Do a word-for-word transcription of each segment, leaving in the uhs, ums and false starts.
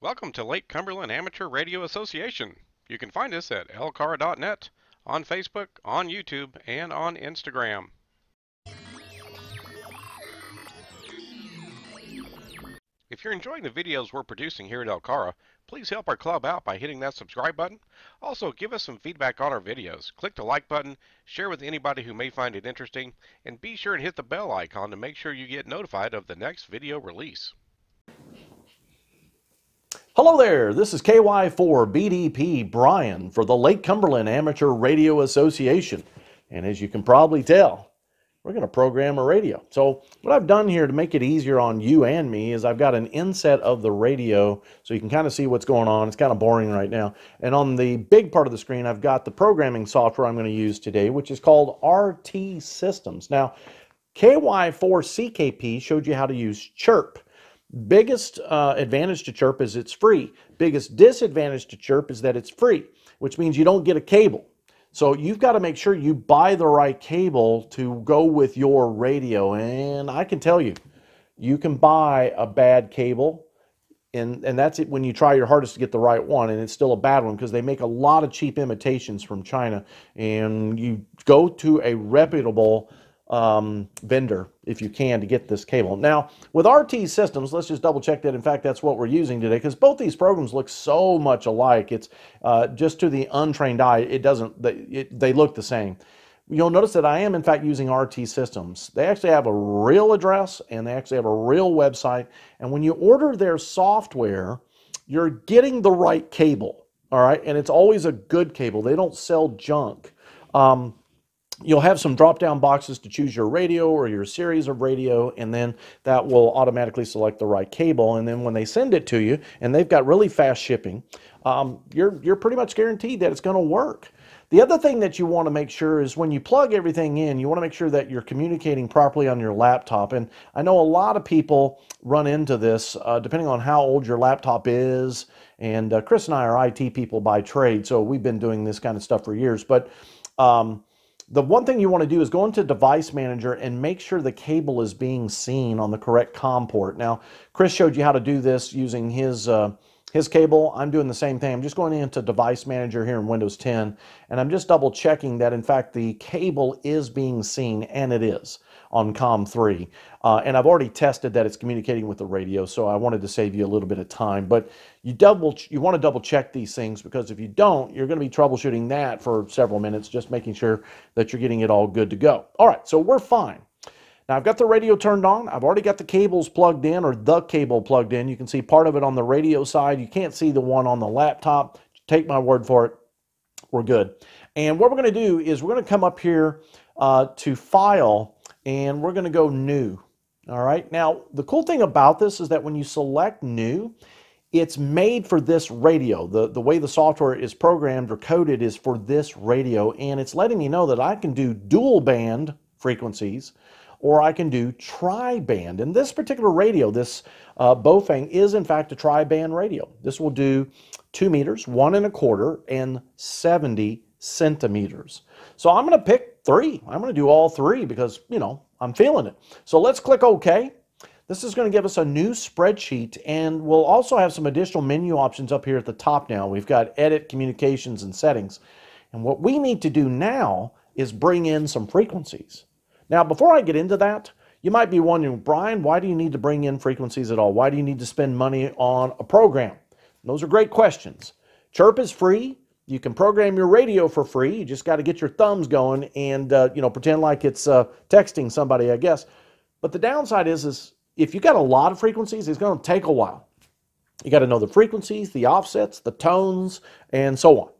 Welcome to Lake Cumberland Amateur Radio Association. You can find us at l c a r dot net, on Facebook, on YouTube, and on Instagram. If you're enjoying the videos we're producing here at L C A R A, please help our club out by hitting that subscribe button. Also, give us some feedback on our videos. Click the like button, share with anybody who may find it interesting, and be sure and hit the bell icon to make sure you get notified of the next video release. Hello there, this is K Y four B D P Brian for the Lake Cumberland Amateur Radio Association. And as you can probably tell, we're going to program a radio. So what I've done here to make it easier on you and me is I've got an inset of the radio so you can kind of see what's going on. It's kind of boring right now. And on the big part of the screen, I've got the programming software I'm going to use today, which is called R T Systems. Now, K Y four C K P showed you how to use Chirp. Biggest uh, advantage to Chirp is it's free. Biggest disadvantage to Chirp is that it's free, which means you don't get a cable. So you've got to make sure you buy the right cable to go with your radio. And I can tell you, you can buy a bad cable, and, and that's it when you try your hardest to get the right one, and it's still a bad one because they make a lot of cheap imitations from China. And you go to a reputable Um, vendor if you can to get this cable. Now with R T Systems, let's just double check that in fact that's what we're using today, because both these programs look so much alike. It's uh, just to the untrained eye, it doesn't they, it, they look the same. You'll notice that I am in fact using R T Systems. They actually have a real address and they actually have a real website, and when you order their software you're getting the right cable, all right? And it's always a good cable. They don't sell junk. um, You'll have some drop-down boxes to choose your radio or your series of radio, and then that will automatically select the right cable. And then when they send it to you, and they've got really fast shipping, um, you're, you're pretty much guaranteed that it's going to work. The other thing that you want to make sure is when you plug everything in, you want to make sure that you're communicating properly on your laptop. And I know a lot of people run into this uh, depending on how old your laptop is. And uh, Chris and I are I T people by trade, so we've been doing this kind of stuff for years. But um, The one thing you want to do is go into Device Manager and make sure the cable is being seen on the correct COM port. Now, Chris showed you how to do this using his, uh, his cable. I'm doing the same thing. I'm just going into Device Manager here in Windows ten, and I'm just double checking that, in fact, the cable is being seen, and it is, on COM three. Uh, and I've already tested that it's communicating with the radio, so I wanted to save you a little bit of time. But you, double, you want to double check these things, because if you don't, you're going to be troubleshooting that for several minutes, just making sure that you're getting it all good to go. All right, so we're fine. Now, I've got the radio turned on. I've already got the cables plugged in, or the cable plugged in. You can see part of it on the radio side. You can't see the one on the laptop. Take my word for it. We're good. And what we're going to do is we're going to come up here uh, to File, and we're going to go New. All right. Now, the cool thing about this is that when you select New, it's made for this radio. The, the way the software is programmed or coded is for this radio, and it's letting me know that I can do dual band frequencies, or I can do tri-band. And this particular radio, this uh, Baofeng, is in fact a tri-band radio. This will do two meters, one and a quarter, and seventy centimeters. So I'm going to pick three. I'm going to do all three because, you know, I'm feeling it. So let's click OK. This is going to give us a new spreadsheet, and we'll also have some additional menu options up here at the top now. We've got Edit, Communications, and Settings. And what we need to do now is bring in some frequencies. Now, before I get into that, you might be wondering, Brian, why do you need to bring in frequencies at all? Why do you need to spend money on a program? And those are great questions. Chirp is free. You can program your radio for free. You just got to get your thumbs going and uh, you know, pretend like it's uh, texting somebody, I guess. But the downside is, is if you got a lot of frequencies, it's going to take a while. You got to know the frequencies, the offsets, the tones, and so on.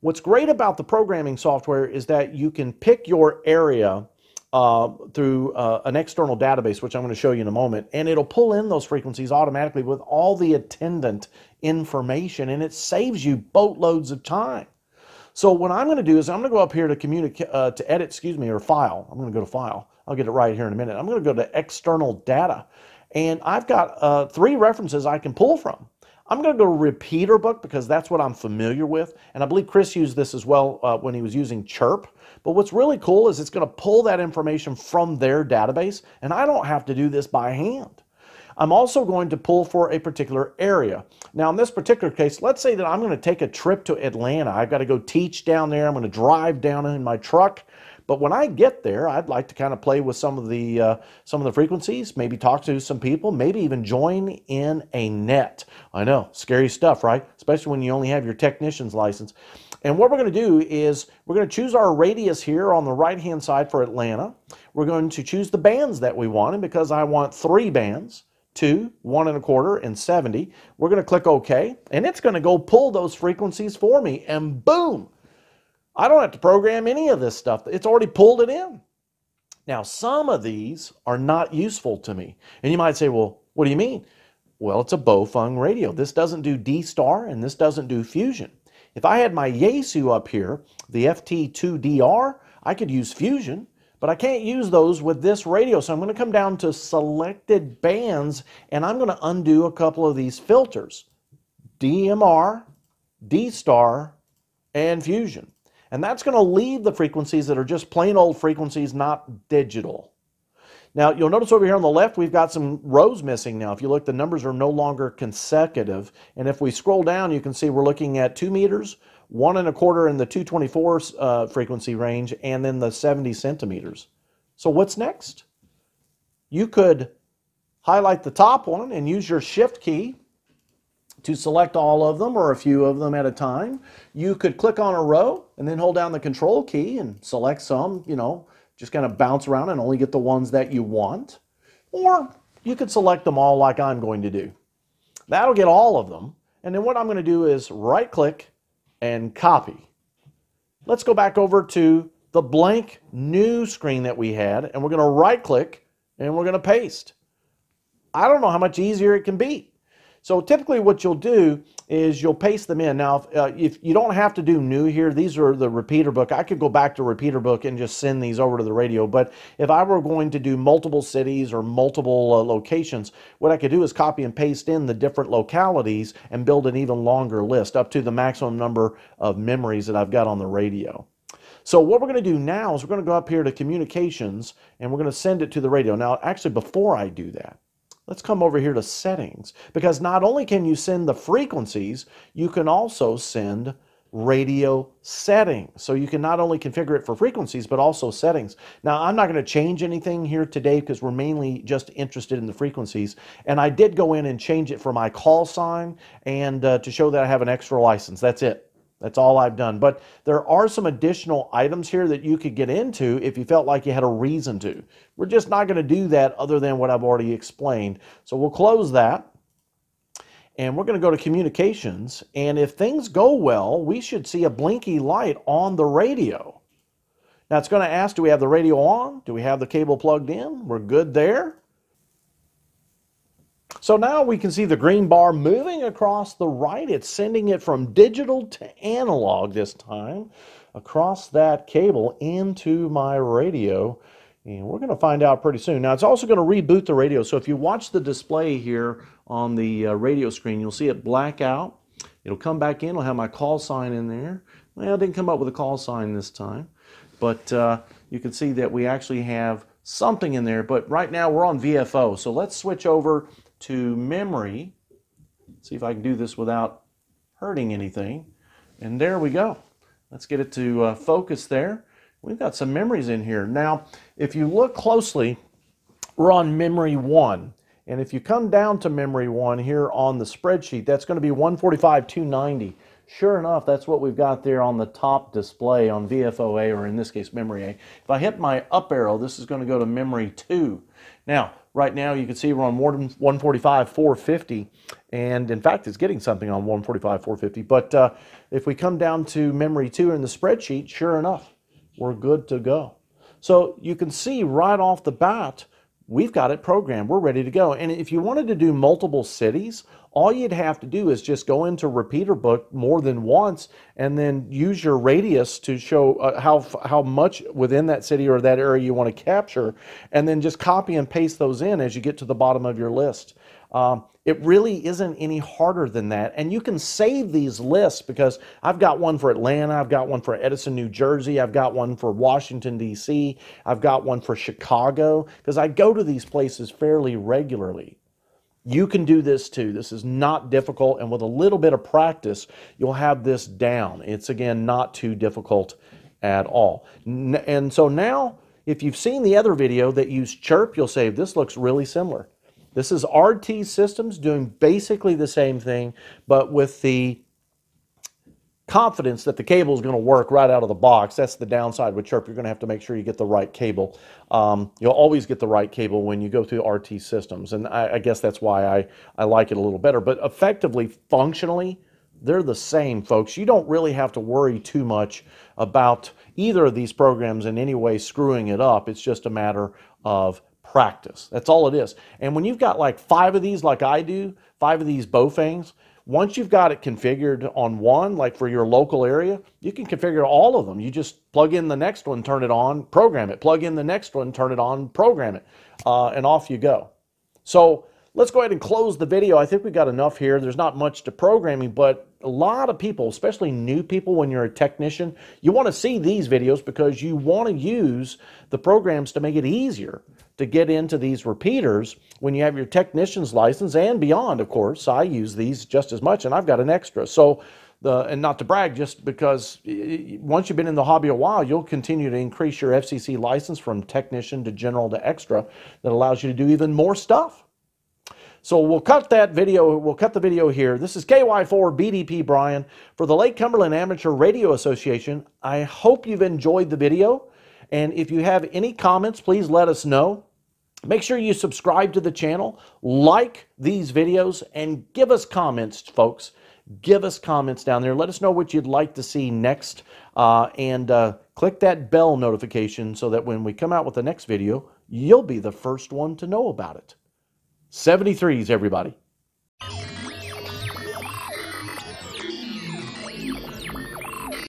What's great about the programming software is that you can pick your area Uh, through uh, an external database, which I'm going to show you in a moment, and it'll pull in those frequencies automatically with all the attendant information, and it saves you boatloads of time. So what I'm going to do is I'm going to go up here to communicate, uh, to edit, excuse me, or file. I'm going to go to file. I'll get it right here in a minute. I'm going to go to external data, and I've got uh, three references I can pull from. I'm going to go to Repeater Book because that's what I'm familiar with, and I believe Chris used this as well uh, when he was using Chirp. But what's really cool is it's going to pull that information from their database, and I don't have to do this by hand. I'm also going to pull for a particular area. Now in this particular case, let's say that I'm going to take a trip to Atlanta. I've got to go teach down there. I'm going to drive down in my truck. But when I get there, I'd like to kind of play with some of the uh, some of the frequencies, maybe talk to some people, maybe even join in a net. I know, scary stuff, right? Especially when you only have your technician's license. And what we're going to do is we're going to choose our radius here on the right-hand side for Atlanta. We're going to choose the bands that we want, and because I want three bands, two, one and a quarter, and seventy, we're going to click OK, and it's going to go pull those frequencies for me, and boom! I don't have to program any of this stuff. It's already pulled it in. Now, some of these are not useful to me. And you might say, well, what do you mean? Well, it's a Baofeng radio. This doesn't do D star and this doesn't do Fusion. If I had my Yaesu up here, the F T two D R, I could use Fusion, but I can't use those with this radio. So I'm going to come down to selected bands and I'm going to undo a couple of these filters, D M R, D star, and Fusion. And that's going to leave the frequencies that are just plain old frequencies, not digital. Now, you'll notice over here on the left, we've got some rows missing now. If you look, the numbers are no longer consecutive. And if we scroll down, you can see we're looking at two meters, one and a quarter in the two twenty-four uh, frequency range, and then the seventy centimeters. So what's next? You could highlight the top one and use your shift key to select all of them or a few of them at a time. You could click on a row and then hold down the control key and select some, you know, just kind of bounce around and only get the ones that you want. Or you could select them all like I'm going to do. That'll get all of them. And then what I'm going to do is right click and copy. Let's go back over to the blank new screen that we had and we're going to right click and we're going to paste. I don't know how much easier it can be. So typically what you'll do is you'll paste them in. Now, if, uh, if you don't have to do new here, these are the Repeater Book. I could go back to Repeater Book and just send these over to the radio. But if I were going to do multiple cities or multiple uh, locations, what I could do is copy and paste in the different localities and build an even longer list up to the maximum number of memories that I've got on the radio. So what we're going to do now is we're going to go up here to Communications and we're going to send it to the radio. Now, actually, before I do that, let's come over here to settings, because not only can you send the frequencies, you can also send radio settings. So you can not only configure it for frequencies, but also settings. Now, I'm not going to change anything here today because we're mainly just interested in the frequencies. And I did go in and change it for my call sign and uh, to show that I have an extra license. That's it. That's all I've done. But there are some additional items here that you could get into if you felt like you had a reason to. We're just not going to do that other than what I've already explained. So we'll close that. And we're going to go to communications. And if things go well, we should see a blinky light on the radio. Now it's going to ask, do we have the radio on? Do we have the cable plugged in? We're good there. So now we can see the green bar moving across the right. It's sending it from digital to analog this time across that cable into my radio. And we're going to find out pretty soon. Now, it's also going to reboot the radio. So if you watch the display here on the uh, radio screen, you'll see it black out. It'll come back in. It'll have my call sign in there. Well, it didn't come up with a call sign this time. But uh, you can see that we actually have something in there. But right now, we're on V F O. So let's switch over to memory. See if I can do this without hurting anything. And there we go. Let's get it to uh, focus there. We've got some memories in here. Now, if you look closely, we're on memory one. And if you come down to memory one here on the spreadsheet, that's going to be one forty-five, two ninety. Sure enough, that's what we've got there on the top display on V F O A, or in this case, memory A. If I hit my up arrow, this is going to go to memory two. Now, right now, you can see we're on one forty-five, four fifty, and in fact, it's getting something on one forty-five, four fifty, but uh, if we come down to memory two in the spreadsheet, sure enough, we're good to go. So you can see right off the bat, we've got it programmed. We're ready to go. And if you wanted to do multiple cities, all you'd have to do is just go into Repeater Book more than once and then use your radius to show uh, how, how much within that city or that area you want to capture, and then just copy and paste those in as you get to the bottom of your list. Um, it really isn't any harder than that. And you can save these lists, because I've got one for Atlanta, I've got one for Edison, New Jersey, I've got one for Washington, D C, I've got one for Chicago, because I go to these places fairly regularly. You can do this too. This is not difficult, and with a little bit of practice, you'll have this down. It's, again, not too difficult at all. And so now, if you've seen the other video that used Chirp, you'll say, this looks really similar. This is R T Systems doing basically the same thing, but with the confidence that the cable is going to work right out of the box. That's the downside with Chirp. You're going to have to make sure you get the right cable. Um, you'll always get the right cable when you go through R T Systems, and I, I guess that's why I, I like it a little better. But effectively, functionally, they're the same, folks. You don't really have to worry too much about either of these programs in any way screwing it up. It's just a matter of practice. That's all it is. And when you've got like five of these, like I do, five of these Baofengs, once you've got it configured on one, like for your local area, you can configure all of them. You just plug in the next one, turn it on, program it. Plug in the next one, turn it on, program it, uh, and off you go. So let's go ahead and close the video. I think we've got enough here. There's not much to programming, but a lot of people, especially new people when you're a technician, you want to see these videos because you want to use the programs to make it easier to get into these repeaters when you have your technician's license and beyond, of course. I use these just as much, and I've got an extra. So, the, and not to brag, just because once you've been in the hobby a while, you'll continue to increase your F C C license from technician to general to extra. That allows you to do even more stuff. So we'll cut that video, we'll cut the video here. This is K Y four B D P Brian for the Lake Cumberland Amateur Radio Association. I hope you've enjoyed the video. And if you have any comments, please let us know. Make sure you subscribe to the channel, like these videos, and give us comments, folks. Give us comments down there. Let us know what you'd like to see next. Uh, and uh, click that bell notification so that when we come out with the next video, you'll be the first one to know about it. seventy-threes, everybody.